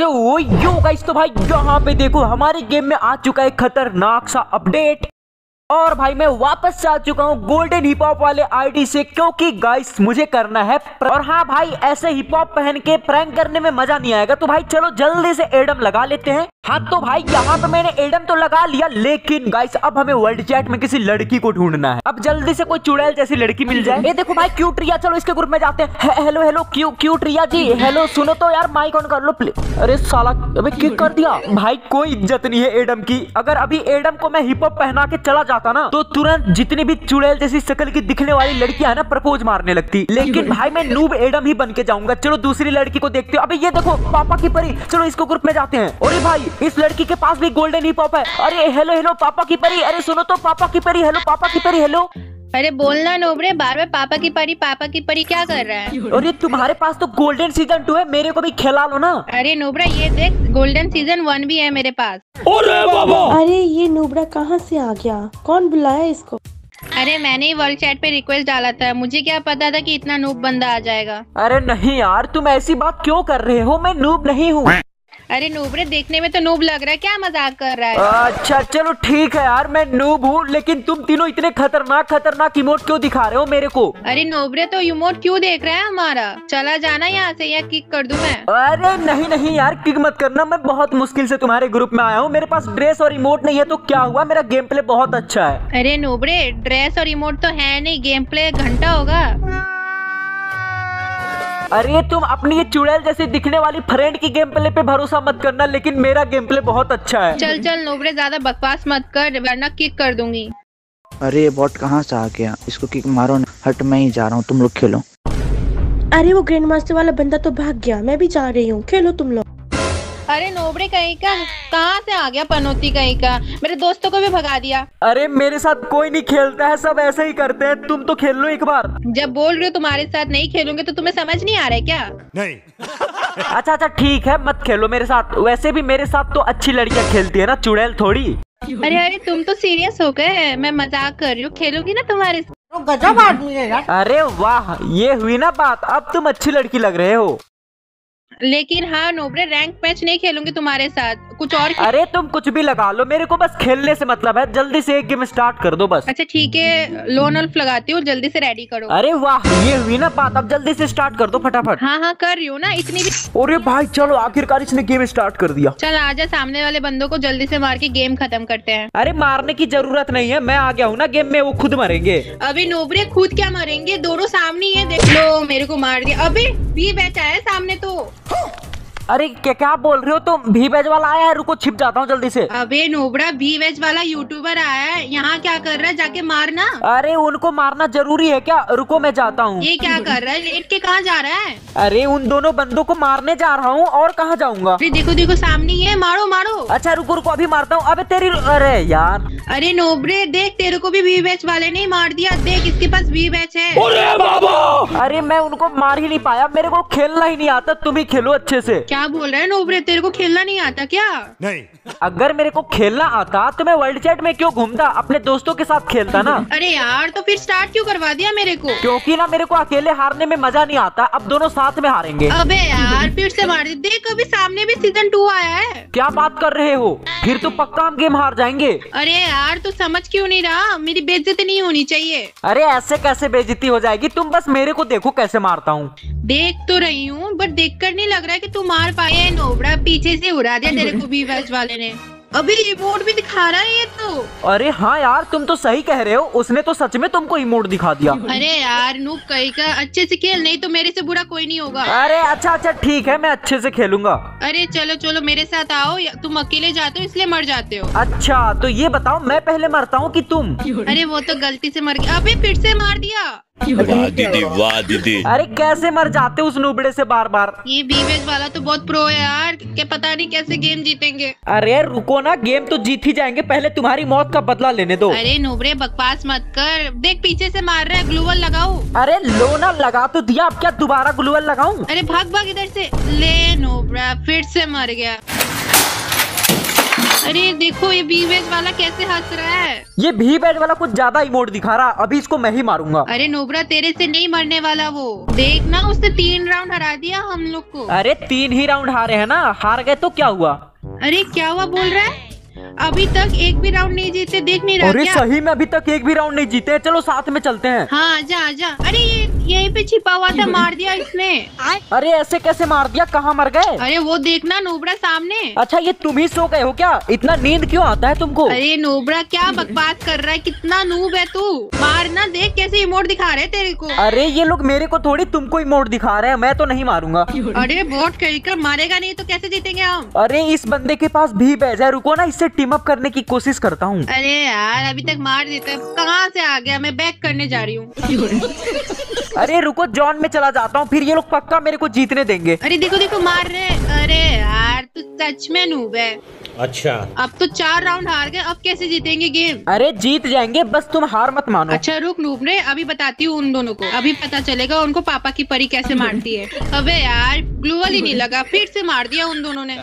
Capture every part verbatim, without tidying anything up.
सो yo guys, तो भाई यहाँ पे देखो हमारे गेम में आ चुका है खतरनाक सा अपडेट। और भाई मैं वापस आ चुका हूँ गोल्डन हिप हॉप वाले आईडी से, क्योंकि गाइस मुझे करना है। और हाँ भाई, ऐसे हिप हॉप पहन के प्रैंक करने में मजा नहीं आएगा। तो भाई चलो जल्दी से एडम लगा लेते हैं। हाँ तो भाई यहाँ पे मैंने एडम तो लगा लिया, लेकिन गाइस अब हमें वर्ल्ड चैट में किसी लड़की को ढूंढना है। अब जल्दी से कोई चुड़ैल जैसी लड़की मिल जाए। ये देखो भाई क्यूट रिया, चलो इसके ग्रुप में जाते हैं। हे, हेलो हेलो क्यू क्यूट रिया जी, हेलो सुनो तो यार, माइक ऑन कर लो प्लीज। अरे साला अबे किक कर दिया भाई, कोई इज्जत नहीं है एडम की। अगर अभी एडम को मैं हिप हॉप पहना के चला जाता ना, तो तुरंत जितनी भी चुड़ैल जैसी शक्ल की दिखने वाली लड़कियां है ना, प्रपोज मारने लगती। लेकिन भाई मैं नूब एडम ही बन के जाऊंगा। चलो दूसरी लड़की को देखते हो। अबे ये देखो पापा की परी, चलो इसको ग्रुप में जाते हैं। और भाई इस लड़की के पास भी गोल्डन हिप हॉप है। अरे हेलो हेलो पापा की परी, अरे सुनो तो पापा की परी, हेलो पापा की परी, हेलो। अरे बोलना नोबरे, बार बार पापा की परी पापा की परी क्या कर रहा है? और ये तुम्हारे पास तो गोल्डन सीजन टू है, मेरे को भी खिला लो ना। अरे नोबरा ये देख, गोल्डन सीजन वन भी है मेरे पास। अरे बाबा, अरे ये नोबरा कहाँ से आ गया? कौन बुलाया इसको? अरे मैंने ही वर्ल्ड चैट पे रिक्वेस्ट डाला था, मुझे क्या पता था कि इतना नूब बंदा आ जाएगा। अरे नहीं यार, तुम ऐसी बात क्यों कर रहे हो, मैं नूब नहीं हूँ। अरे नूबरे, देखने में तो नूब लग रहा है, क्या मजाक कर रहा है? अच्छा चलो ठीक है यार, मैं नूब हूँ, लेकिन तुम तीनों इतने खतरनाक खतरनाक इमोट क्यों दिखा रहे हो मेरे को? अरे नोबरे, तो इमोट क्यों देख रहा है हमारा? चला जाना यहाँ से या किक कर दूँ मैं? अरे नहीं नहीं यार, किक मत करना। मैं बहुत मुश्किल से तुम्हारे ग्रुप में आया हूँ, मेरे पास ड्रेस और इमोट नहीं है तो क्या हुआ, मेरा गेम प्ले बहुत अच्छा है। अरे नोबरे, ड्रेस और इमोट तो है नहीं, गेम प्ले घंटा होगा। अरे तुम अपनी ये चुड़ैल जैसे दिखने वाली फ्रेंड की गेम प्ले पे भरोसा मत करना, लेकिन मेरा गेम प्ले बहुत अच्छा है। चल चल नोबरे, ज्यादा बकवास मत कर वरना किक कर दूंगी। अरे बॉट कहाँ से आ गया, इसको किक मारो। हट मैं ही जा रहा हूँ, तुम लोग खेलो। अरे वो ग्रैंड मास्टर वाला बंदा तो भाग गया, मैं भी जा रही हूँ, खेलो तुम लोग। अरे नोबरे कहीं का, कहाँ से आ गया पनौती कहीं का, मेरे दोस्तों को भी भगा दिया। अरे मेरे साथ कोई नहीं खेलता है, सब ऐसे ही करते हैं, तुम तो खेल लो एक बार। जब बोल रहे हो तुम्हारे साथ नहीं खेलूंगे तो तुम्हें समझ नहीं आ रहा है क्या? नहीं। अच्छा अच्छा ठीक है, मत खेलो मेरे साथ, वैसे भी मेरे साथ तो अच्छी लड़कियाँ खेलती है ना, चुड़ैल थोड़ी। अरे अरे तुम तो सीरियस हो गए, मैं मजाक कर रही हूँ, खेलूंगी ना तुम्हारे साथ। गजब आदमी है यार। अरे वाह, ये हुई ना बात, अब तुम अच्छी लड़की लग रहे हो। लेकिन हाँ नोबरे, रैंक मैच नहीं खेलूंगी तुम्हारे साथ, कुछ और। अरे तुम कुछ भी लगा लो, मेरे को बस खेलने से मतलब है, जल्दी से एक गेम स्टार्ट कर दो बस। अच्छा ठीक है, लोन अल्फ लगाती हूँ, जल्दी से रेडी करो। अरे वाह, ये हुई ना बात, अब जल्दी से स्टार्ट कर दो फटाफट। हाँ हाँ कर रही हूँ ना, इतनी भी। अरे भाई चलो, आखिरकार इसने गेम स्टार्ट कर दिया। चल आजा, सामने वाले बंदों को जल्दी से मार के गेम खत्म करते हैं। अरे मारने की जरूरत नहीं है, मैं आ गया हूँ ना गेम में, वो खुद मरेंगे। अभी नोबरे, खुद क्या मरेंगे, दोनों सामने है, देख लो मेरे को मार दिया। अभी भी बैठा है सामने तो। अरे क्या क्या बोल रहे हो तुम, तो भी वेज वाला आया है, रुको छिप जाता हूँ जल्दी से। अबे नोबरा, भी वेज वाला यूट्यूबर आया है, यहाँ क्या कर रहा है, जाके मारना। अरे उनको मारना जरूरी है क्या, रुको मैं जाता हूँ। ये क्या कर रहा है, लेट के कहाँ जा रहा है? अरे उन दोनों बंदों को मारने जा रहा हूँ, और कहाँ जाऊँगा। अरे देखो देखो सामने ये, मारो मारो। अच्छा रुको रुको, अभी मारता हूँ। अबे तेरी, अरे यार। अरे नोबरे देख, तेरे को भी वी वेज वाले ने मार दिया, देख इसके पास वी वेज है। अरे मैं उनको मार ही नहीं पाया, मेरे को खेलना ही नहीं आता, तुम ही खेलो अच्छे से। क्या बोल रहे हैं नोबरे, तेरे को खेलना नहीं आता क्या? नहीं। अगर मेरे को खेलना आता तो मैं वर्ल्ड चैट में क्यों घूमता, अपने दोस्तों के साथ खेलता ना। अरे यार तो फिर स्टार्ट क्यों करवा दिया मेरे को? क्योंकि ना मेरे को अकेले हारने में मजा नहीं आता, अब दोनों साथ में हारेंगे। अबे यार फिर से मार दे, कभी सामने भी सीजन टू आया है। क्या बात कर रहे हो, फिर तो पक्का हम गेम हार जाएंगे। अरे यार तू समझ क्यों नहीं रहा, मेरी बेइज्जती नहीं होनी चाहिए। अरे ऐसे कैसे बेइज्जती हो जाएगी, तुम बस मेरे को देखो कैसे मारता हूँ। देख तो रही हूँ, बट देख कर नहीं लग रहा है की तुम मार पाए। नोबरा पीछे से उड़ा दिया तेरे को भी बैच वाले ने, अभी इमोट भी दिखा रहा है ये तो। अरे हाँ यार तुम तो सही कह रहे हो, उसने तो सच में तुमको इमोट दिखा दिया। अरे यार नूप कहीं का, अच्छे से खेल, नहीं तो मेरे से बुरा कोई नहीं होगा। अरे अच्छा अच्छा ठीक है, मैं अच्छे से खेलूंगा। अरे चलो चलो मेरे साथ आओ, तुम अकेले जाते हो इसलिए मर जाते हो। अच्छा तो ये बताओ, मैं पहले मरता हूँ कि तुम? अरे वो तो गलती से मर गया। अभी फिर से मार दिया। वाह दीदी वाह दीदी, अरे कैसे मर जाते उस नूबड़े से बार बार। ये बीवेज वाला तो बहुत प्रो है यार, के पता नहीं कैसे गेम जीतेंगे। अरे रुको ना, गेम तो जीत ही जाएंगे, पहले तुम्हारी मौत का बदला लेने दो। अरे नूबड़े बकवास मत कर, देख पीछे से मार रहा है, ग्लूवल लगाओ। अरे लो ना, लगा तो दिया, अब क्या दोबारा ग्लूवल लगाऊं? अरे भाग भाग इधर से। ले नूबड़ा फिर से मर गया। अरे देखो ये बी वेज वाला कैसे हंस रहा है। ये बी वेज वाला कुछ ज्यादा इमोट दिखा रहा, अभी इसको मैं ही मारूंगा। अरे नोबरा तेरे से नहीं मरने वाला वो, देख ना उसने तीन राउंड हरा दिया हम लोग को। अरे तीन ही राउंड हारे है ना, हार गए तो क्या हुआ। अरे क्या हुआ बोल रहा है, अभी तक एक भी राउंड नहीं जीते, देख नहीं रहा। अरे सही में अभी तक एक भी राउंड नहीं जीते, चलो साथ में चलते हैं। हाँ आजा आजा। अरे ये यहीं पे छिपा हुआ था, मार दिया इसने। अरे ऐसे कैसे मार दिया, कहाँ मर गए। अरे वो देखना नोबरा सामने। अच्छा ये तुम ही सो गए हो क्या, इतना नींद क्यों आता है तुमको। अरे नोबरा क्या बकवास कर रहा है, कितना नूब है तू, मारना देख कैसे इमोट दिखा रहे तेरे को। अरे ये लोग मेरे को थोड़ी तुमको इमोट दिखा रहे हैं, मैं तो नहीं मारूंगा। अरे वोट कर मारेगा नहीं तो कैसे जीतेंगे हम। अरे इस बंदे के पास भी बैजा, रुको ना इससे टीम अप करने की कोशिश करता हूँ। अरे यार अभी तक मार देता है, कहाँ से आ गया, मैं बैक करने जा रही हूँ। अरे रुको जॉन में चला जाता हूँ, फिर ये लोग पक्का मेरे को जीतने देंगे। अरे देखो देखो मार रहे। अरे यार तू सच में नूब है। अच्छा अब तो चार राउंड हार गए, अब कैसे जीतेंगे गेम। अरे जीत जाएंगे, बस तुम हार मत मानो। अच्छा रुक नूब ने, अभी बताती हूँ उन दोनों को, अभी पता चलेगा उनको पापा की परी कैसे मारती है। अबे यार ग्लूवल ही नहीं लगा, फिर से मार दिया उन दोनों ने।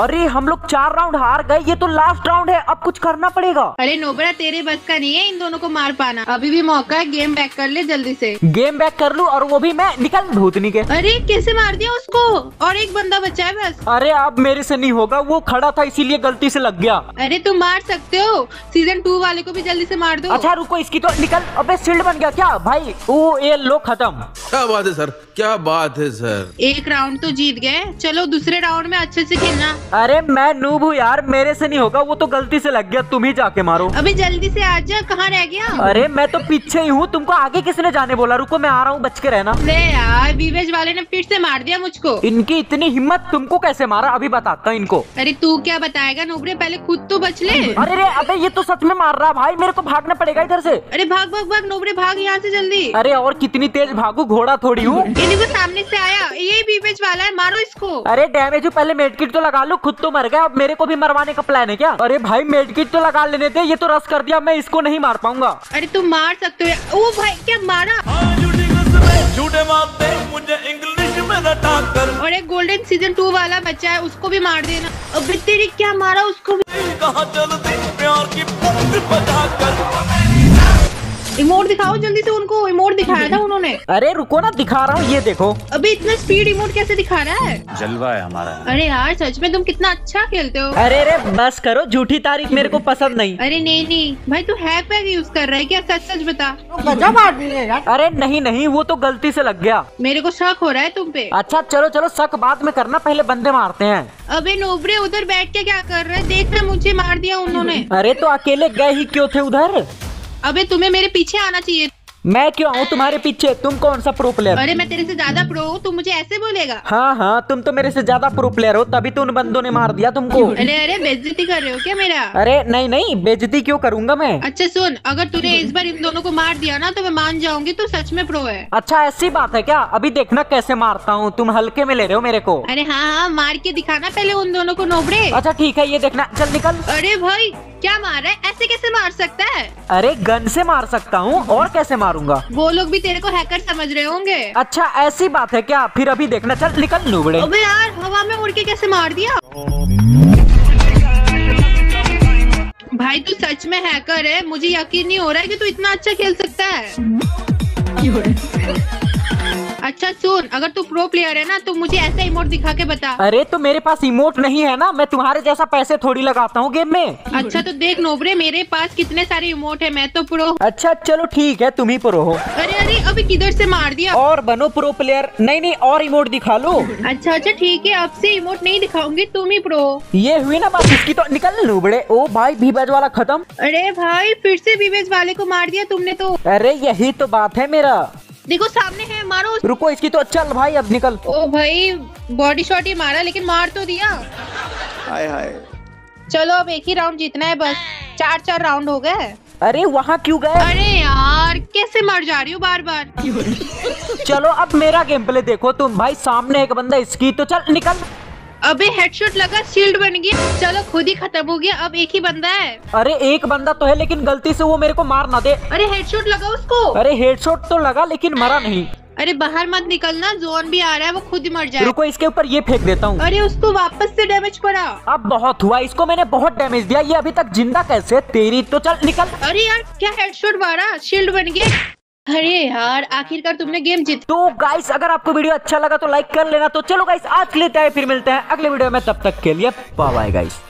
अरे हम लोग चार राउंड हार गए, ये तो लास्ट राउंड है, अब कुछ करना पड़ेगा। अरे नोबरा तेरे बस का नहीं है इन दोनों को मार पाना, अभी भी मौका है, गेम बैक कर ले जल्दी से। गेम बैक कर लूँ और वो भी मैं, निकल भूतनी के। अरे कैसे मार दिया उसको, और एक बंदा बचा है बस। अरे अब मेरे से नहीं होगा, वो खड़ा था इसीलिए गलती से लग गया। अरे तुम मार सकते हो, सीजन टू वाले को भी जल्दी से मार दो। अच्छा रुको इसकी तो निकल। अबे शील्ड बन गया क्या भाई, वो ये लो खत्म। क्या बात है सर, क्या बात है सर, एक राउंड तो जीत गए, चलो दूसरे राउंड में अच्छे से खेलना। अरे मैं नूब हूँ यार, मेरे से नहीं होगा, वो तो गलती से लग गया, तुम ही जाके मारो। अबे जल्दी से आजा, कहाँ रह गया। अरे मैं तो पीछे ही हूँ, तुमको आगे किसने जाने बोला, रुको मैं आ रहा हूँ, बच के रहना। अरे यार बीवेज वाले ने फिर से मार दिया मुझको। इनकी इतनी हिम्मत, तुमको कैसे मारा अभी बताता हूँ इनको। अरे तू क्या बताएगा नोबरे, पहले खुद तो बच ले। अरे रे अबे ये तो सच में मार रहा है भाई, मेरे को भागना पड़ेगा इधर से। अरे भाग भाग भाग नोबरे, भाग यहाँ से जल्दी। अरे और कितनी तेज भागू, घोड़ा थोड़ी हूँ। ये देखो सामने से आया, ये बीवेज वाला है, मारो इसको। अरे डैमेज हो, पहले मेडकिट तो लगा लो, खुद तो मर गया, अब मेरे को भी मरवाने का प्लान है क्या। अरे भाई मेडकिट तो लगा लेने थे, ये तो रस कर दिया, मैं इसको नहीं मार पाऊंगा। अरे तुम मार सकते हो। ओ भाई क्या मारा, झूठे मारते मुझे इंग्लिश में रटा कर। और एक गोल्डन सीजन टू वाला बच्चा है, उसको भी मार देना। अब तेरी क्या मारा उसको भी, कहाँ चलते प्यार की पुंड बजा कर। इमोट दिखाओ जल्दी से उनको, इमोट दिखाया था उन्होंने। अरे रुको ना दिखा रहा हूँ, ये देखो। अबे इतना स्पीड इमोट कैसे दिखा रहा है, जलवा है हमारा। अरे यार सच में तुम कितना अच्छा खेलते हो। अरे रे बस करो, झूठी तारीफ मेरे को पसंद नहीं। अरे नहीं नहीं भाई तू हैक पैक यूज कर रहा है क्या, सच सच बता। गजब आदमी है यार। अरे नहीं नहीं वो तो गलती से लग गया, मेरे को शक हो रहा है तुम पे। अच्छा चलो चलो, शक बाद में करना, पहले बंदे मारते हैं। अबे नोबरे उधर बैठ के क्या कर रहे, देख रहे मुझे मार दिया उन्होंने। अरे तो अकेले गए ही क्यों थे उधर। अबे तुम्हें मेरे पीछे आना चाहिए। मैं क्यों आऊँ तुम्हारे पीछे, तुम कौन सा प्रो प्लेयर। अरे मैं तेरे से ज्यादा प्रो हूँ, तुम मुझे ऐसे बोलेगा। हाँ हाँ तुम तो मेरे से ज्यादा प्रो प्लेयर हो, तभी तो उन बंदों ने मार दिया तुमको। अरे अरे बेइज्जती कर रहे हो क्या मेरा। अरे नहीं नहीं बेइज्जती क्यों करूँगा मैं। अच्छा सुन, अगर तूने इस बार इन दोनों को मार दिया ना तो मैं मान जाऊंगी तू सच में प्रो है। अच्छा ऐसी बात है क्या, अभी देखना कैसे मारता हूँ, तुम हल्के में ले रहे हो मेरे को। अरे हाँ हाँ मार के दिखाना पहले उन दोनों को नोबड़े। अच्छा ठीक है ये देखना, चल निकल। अरे भाई क्या मार रहा है, ऐसे कैसे मार सकता है। अरे गन से मार सकता हूँ, और कैसे मारूंगा। वो लोग भी तेरे को हैकर समझ रहे होंगे। अच्छा ऐसी बात है क्या, फिर अभी देखना, चल निकल नूबड़े। अबे यार हवा में उड़ के कैसे मार दिया भाई, तू सच में हैकर है, मुझे यकीन नहीं हो रहा है कि तू इतना अच्छा खेल सकता है। अच्छा सुन, अगर तू प्रो प्लेयर है ना तो मुझे ऐसा इमोट दिखा के बता। अरे तो मेरे पास इमोट नहीं है ना, मैं तुम्हारे जैसा पैसे थोड़ी लगाता हूँ गेम में। अच्छा तो देख नोबरे मेरे पास कितने सारे इमोट है, मैं तो प्रो। अच्छा चलो ठीक है तुम ही प्रो हो। अरे अरे अभी किधर से मार दिया, और बनो प्रो प्लेयर। नहीं नहीं और इमोट दिखा लो। अच्छा अच्छा ठीक है, अब से इमोट नहीं दिखाऊंगी, तुम ही प्रो। ये हुई ना बात इसकी तो, निकल नोबड़े। ओ भाई बीवेज वाला खत्म। अरे भाई फिर से बीवेज वाले को मार दिया तुमने तो। अरे यही तो बात है मेरा, देखो सामने है, मारो। रुको इसकी तो, चल भाई अब निकल। ओ भाई बॉडी शॉट ही मारा, लेकिन मार तो दिया। हाय हाय। चलो अब एक ही राउंड जीतना है बस, चार चार राउंड हो गए। अरे वहाँ क्यों गए। अरे यार कैसे मर जा रही हो बार बार। चलो अब मेरा गेम प्ले देखो तुम भाई, सामने एक बंदा इसकी तो, चल निकल। अबे हेडशॉट लगा, शील्ड बन गई, चलो खुद ही खत्म हो गया, अब एक ही बंदा है। अरे एक बंदा तो है, लेकिन गलती से वो मेरे को मार ना दे। अरे हेडशॉट लगा उसको। अरे हेडशॉट तो लगा लेकिन मरा नहीं। अरे बाहर मत निकलना, जोन भी आ रहा है, वो खुद मर जाए। रुको, इसके ऊपर ये फेंक देता हूँ। अरे उसको वापस से डैमेज पड़ा। अब बहुत हुआ, इसको मैंने बहुत डैमेज दिया, ये अभी तक जिंदा कैसे? तेरी तो चल निकल। अरे यार क्या हेडशॉट मारा, शील्ड बन गया। अरे यार आखिरकार तुमने गेम जीत। तो गाइस अगर आपको वीडियो अच्छा लगा तो लाइक कर लेना। तो चलो गाइस आज के लिए, फिर मिलते हैं अगले वीडियो में, तब तक के लिए बाय बाय गाइस।